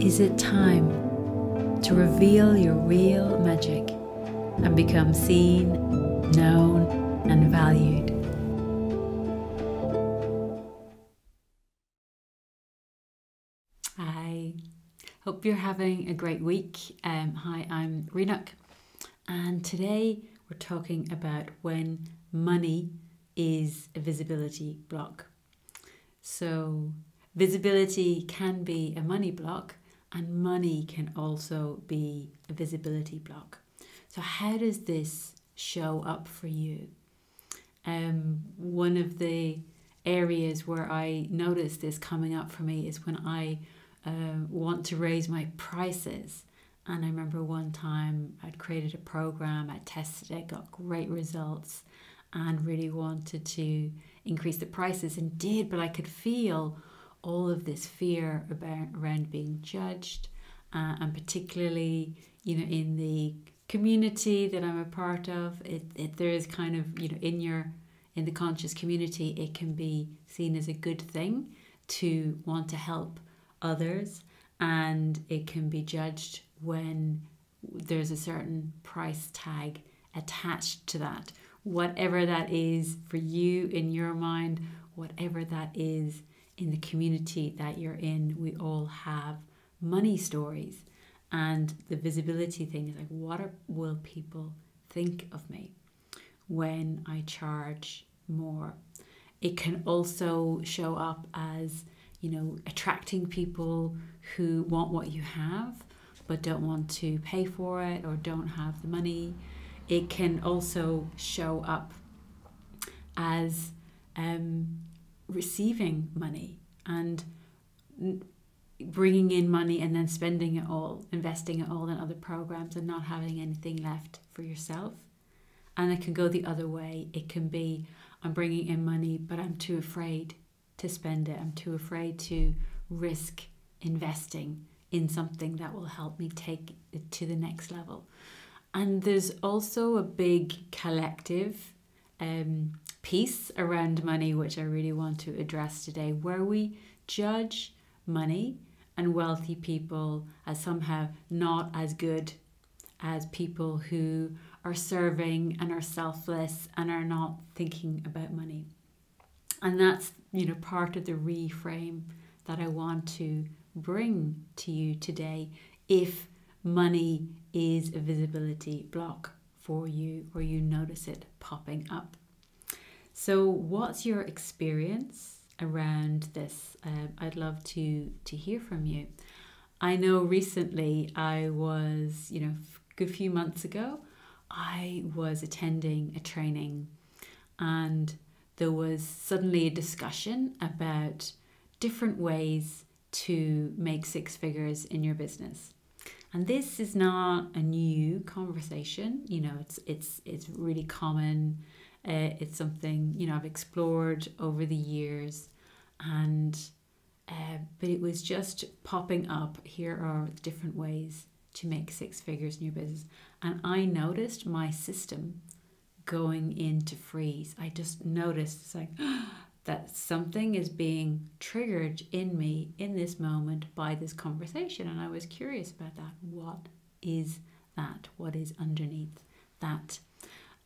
Is it time to reveal your real magic and become seen, known, and valued? Hi, hope you're having a great week. Hi, I'm Rionach, and today we're talking about when money is a visibility block. So visibility can be a money block, and money can also be a visibility block. So how does this show up for you? One of the areas where I notice this coming up for me is when I want to raise my prices. And I remember one time I'd created a program, I tested it, got great results, and really wanted to increase the prices and did, but I could feel all of this fear around being judged, and particularly, you know, in the community that I'm a part of, there is kind of, you know, in the conscious community, it can be seen as a good thing to want to help others, and it can be judged when there's a certain price tag attached to that, whatever that is for you in your mind, whatever that is in the community that you're in. We all have money stories, and the visibility thing is like, will people think of me when I charge more? It can also show up as, you know, attracting people who want what you have but don't want to pay for it or don't have the money. It can also show up as receiving money and bringing in money and then spending it all, investing it all in other programs and not having anything left for yourself. And it can go the other way. It can be, I'm bringing in money, but I'm too afraid to spend it. I'm too afraid to risk investing in something that will help me take it to the next level. And there's also a big collective piece around money, which I really want to address today, where we judge money and wealthy people as somehow not as good as people who are serving and are selfless and are not thinking about money. And that's, you know, part of the reframe that I want to bring to you today, if money is a visibility block for you or you notice it popping up. So what's your experience around this? I'd love to hear from you. I know recently I was, you know, a good few months ago, I was attending a training, and there was suddenly a discussion about different ways to make six figures in your business. And this is not a new conversation, you know, it's really common. It's something, you know, I've explored over the years, and but it was just popping up, here are different ways to make six figures in your business. And I noticed my system going into freeze. I just noticed, it's like, that something is being triggered in me in this moment by this conversation. And I was curious about that. What is that? What is underneath that?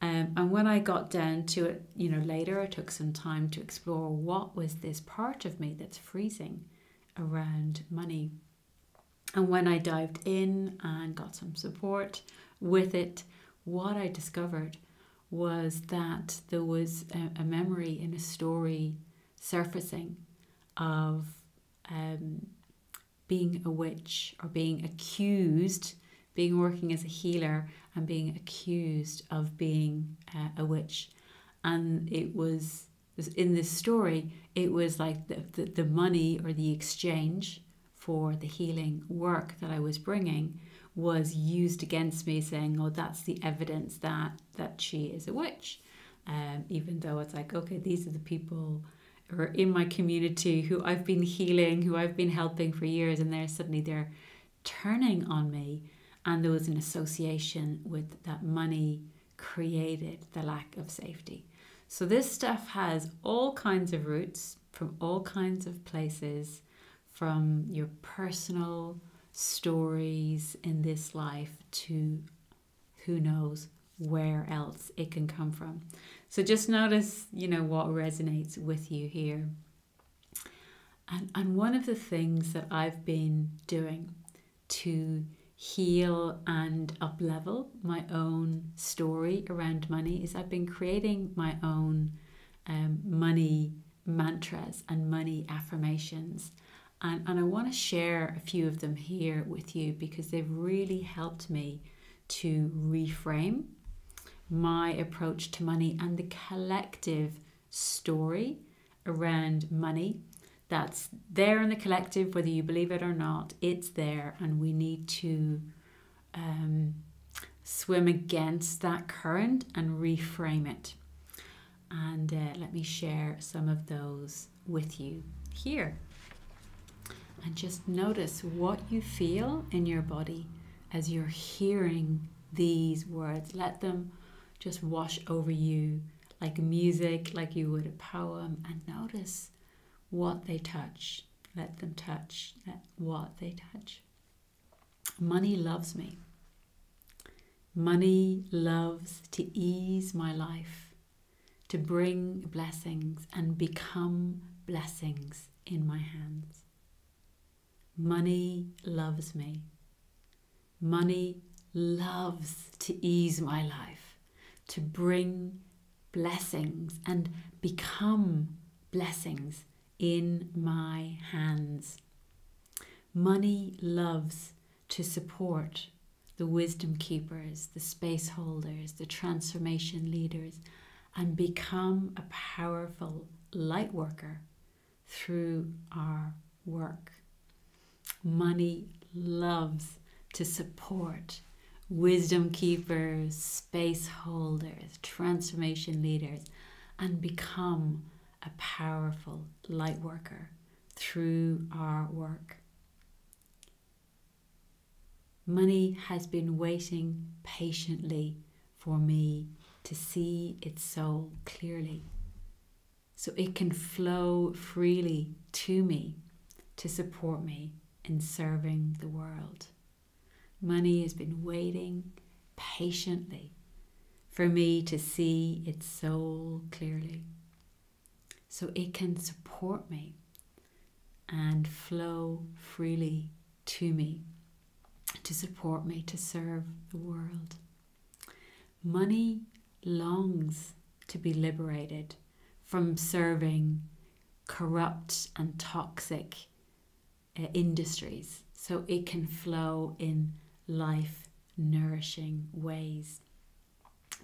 And when I got down to it, you know, later, I took some time to explore what was this part of me that's freezing around money. And when I dived in and got some support with it, what I discovered was that there was a memory and a story surfacing of being a witch, or being accused, being working as a healer and being accused of being a witch. And it was, in this story, it was like the money or the exchange for the healing work that I was bringing was used against me, saying, oh, that's the evidence that she is a witch. Even though it's like, okay, these are the people who are in my community who I've been healing, who I've been helping for years, and they're suddenly turning on me. And there was an association with that money created the lack of safety. So this stuff has all kinds of roots from all kinds of places, from your personal stories in this life to who knows where else it can come from. So just notice, you know, what resonates with you here. And one of the things that I've been doing to heal and up-level my own story around money is I've been creating my own money mantras and money affirmations. And I want to share a few of them here with you because they've really helped me to reframe my approach to money and the collective story around money that's there in the collective, whether you believe it or not. It's there, and we need to swim against that current and reframe it. And let me share some of those with you here. And just notice what you feel in your body as you're hearing these words. Let them just wash over you like music, like you would a poem, and notice what they touch. Let them touch what they touch. Money loves me. Money loves to ease my life, to bring blessings and become blessings in my hands. Money loves me. Money loves to ease my life, to bring blessings and become blessings in my hands. Money loves to support the wisdom keepers, the space holders, the transformation leaders, and become a powerful light worker through our work. Money loves to support wisdom keepers, space holders, transformation leaders, and become a powerful light worker through our work. Money has been waiting patiently for me to see its soul clearly, so it can flow freely to me to support me in serving the world. Money has been waiting patiently for me to see its soul clearly, so it can support me and flow freely to me to support me to serve the world. Money longs to be liberated from serving corrupt and toxic industries, so it can flow in life nourishing ways.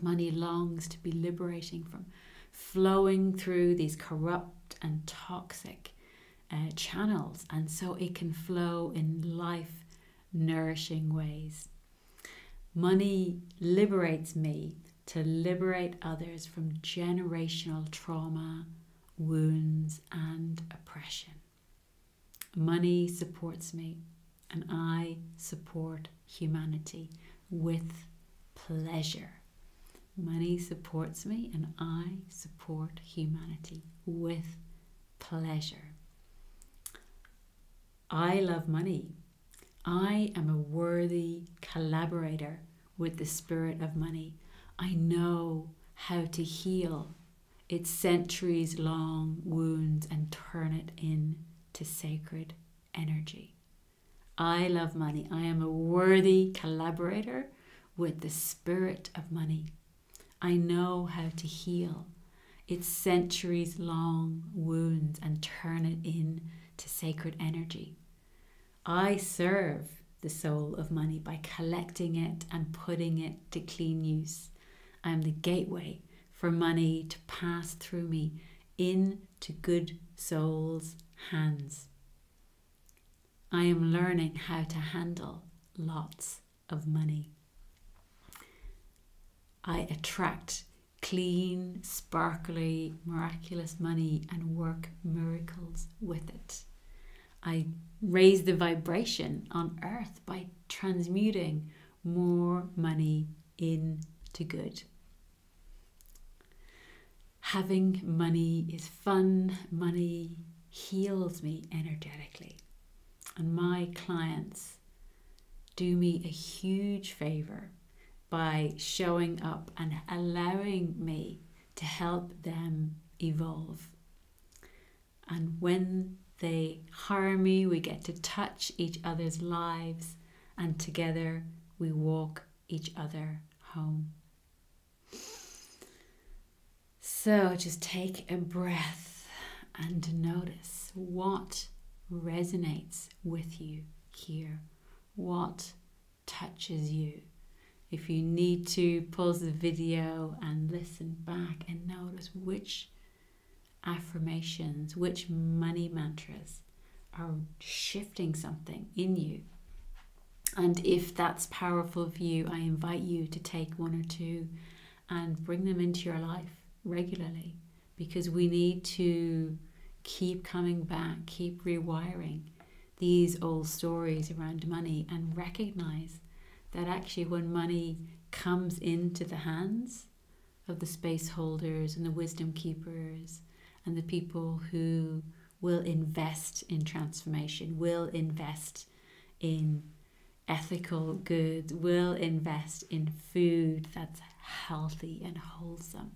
Money longs to be liberating from flowing through these corrupt and toxic channels, and so it can flow in life nourishing ways. Money liberates me to liberate others from generational trauma, wounds, and oppression. Money supports me, and I support humanity with pleasure. Money supports me, and I support humanity with pleasure. I love money. I am a worthy collaborator with the spirit of money. I know how to heal its centuries-long wounds and turn it in to sacred energy. I love money. I am a worthy collaborator with the spirit of money. I know how to heal its centuries-long wounds and turn it into sacred energy. I serve the soul of money by collecting it and putting it to clean use. I am the gateway for money to pass through me into good souls' hands. I am learning how to handle lots of money. I attract clean, sparkly, miraculous money and work miracles with it. I raise the vibration on earth by transmuting more money into good. Having money is fun. Money heals me energetically. And my clients do me a huge favor by showing up and allowing me to help them evolve. And when they hire me, we get to touch each other's lives, and together we walk each other home. So just take a breath and notice what resonates with you here, what touches you. If you need to, pause the video and listen back and notice which affirmations, which money mantras are shifting something in you. And if that's powerful for you, I invite you to take one or two and bring them into your life regularly, because we need to keep coming back, keep rewiring these old stories around money, and recognize that actually when money comes into the hands of the space holders and the wisdom keepers and the people who will invest in transformation, will invest in ethical goods, will invest in food that's healthy and wholesome,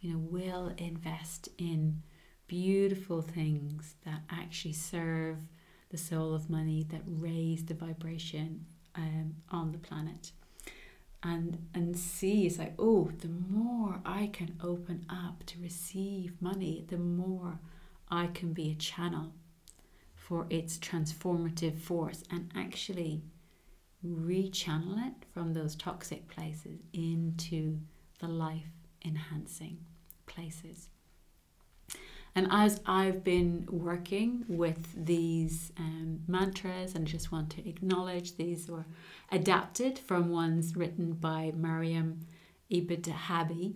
you know, will invest in beautiful things that actually serve the soul of money, that raise the vibration on the planet, and see, it's like, oh, the more I can open up to receive money, the more I can be a channel for its transformative force, and actually rechannel it from those toxic places into the life enhancing places. And as I've been working with these mantras, and just want to acknowledge these were adapted from ones written by Maryam Ebtehadj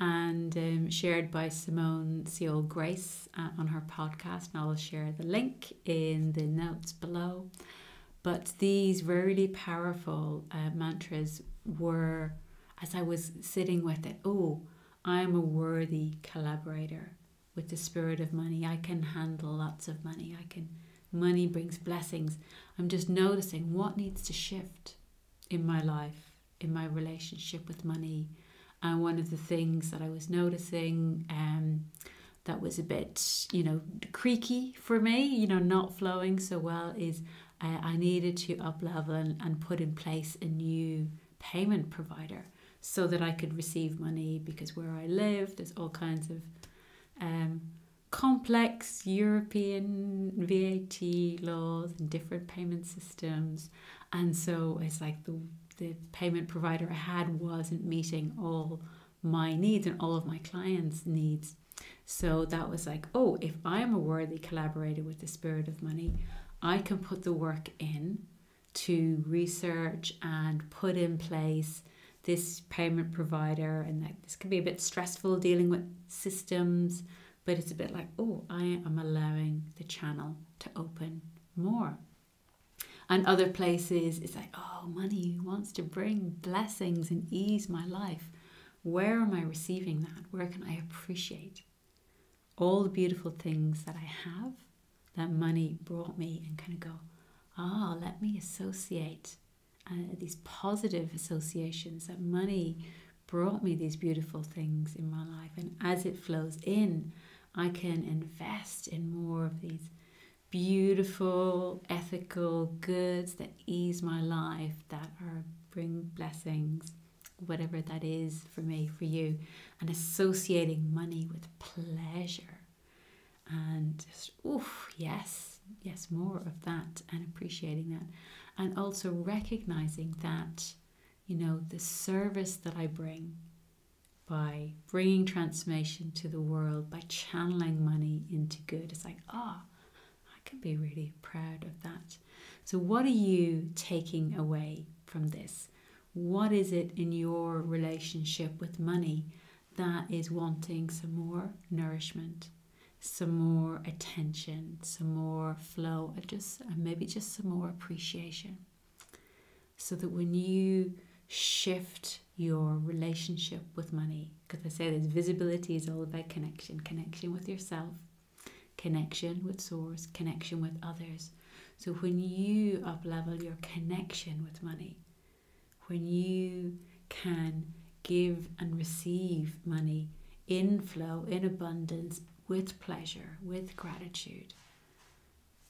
and shared by Simone Grace Seol on her podcast, and I'll share the link in the notes below. But these really powerful mantras were, as I was sitting with it, oh, I'm a worthy collaborator with the spirit of money. I can handle lots of money. Money brings blessings. I'm just noticing what needs to shift in my life, in my relationship with money. And one of the things that I was noticing that was a bit, you know, creaky for me, you know, not flowing so well, is I needed to up-level and put in place a new payment provider so that I could receive money, because where I live, there's all kinds of complex European VAT laws and different payment systems. And so it's like the payment provider I had wasn't meeting all my needs and all of my clients' needs. So that was like, oh, if I'm a worthy collaborator with the spirit of money, I can put the work in to research and put in place this payment provider. And like, this can be a bit stressful dealing with systems, but it's a bit like, oh, I am allowing the channel to open more. And other places, it's like, oh, money wants to bring blessings and ease my life. Where am I receiving that? Where can I appreciate all the beautiful things that I have that money brought me, and kind of go, ah, let me associate these positive associations that money brought me, these beautiful things in my life. And as it flows in, I can invest in more of these beautiful ethical goods that ease my life, that are bring blessings, whatever that is for me, for you. And associating money with pleasure, and just, oof, yes, more of that, and appreciating that. And also recognizing that, you know, the service that I bring by bringing transformation to the world, by channeling money into good, it's like, ah, I can be really proud of that. So what are you taking away from this? What is it in your relationship with money that is wanting some more nourishment, some more attention, some more flow, and maybe just some more appreciation? So that when you shift your relationship with money, because I say this, visibility is all about connection, connection with yourself, connection with source, connection with others. So when you uplevel your connection with money, when you can give and receive money in flow, in abundance, with pleasure, with gratitude,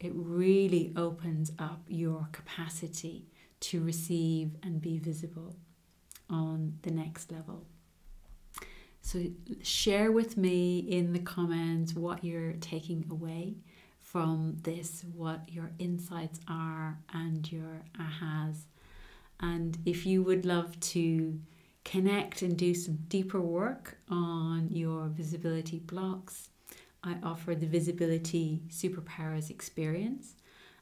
it really opens up your capacity to receive and be visible on the next level. So share with me in the comments what you're taking away from this, what your insights are and your ahas. And if you would love to connect and do some deeper work on your visibility blocks, I offer the Visibility Superpowers Experience.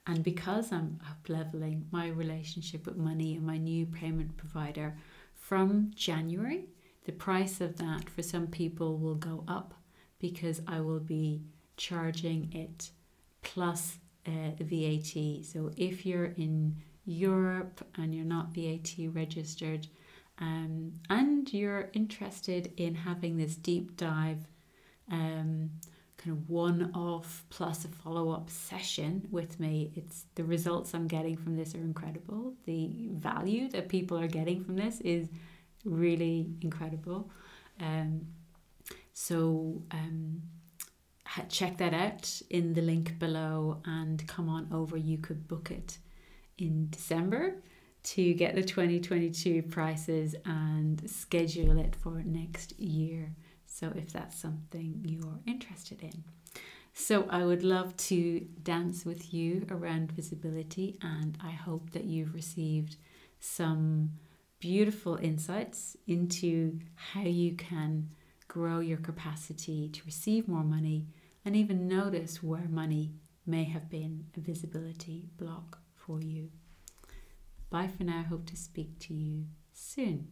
And because I'm up-leveling my relationship with money and my new payment provider from January, the price of that for some people will go up because I will be charging it plus VAT. So if you're in Europe and you're not VAT registered, and you're interested in having this deep dive kind of one-off plus a follow-up session with me, it's the results I'm getting from this are incredible. The value that people are getting from this is really incredible. Check that out in the link below and come on over. You could book it in December to get the 2022 prices and schedule it for next year. So if that's something you're interested in. So I would love to dance with you around visibility, and I hope that you've received some beautiful insights into how you can grow your capacity to receive more money and even notice where money may have been a visibility block for you. Bye for now. Hope to speak to you soon.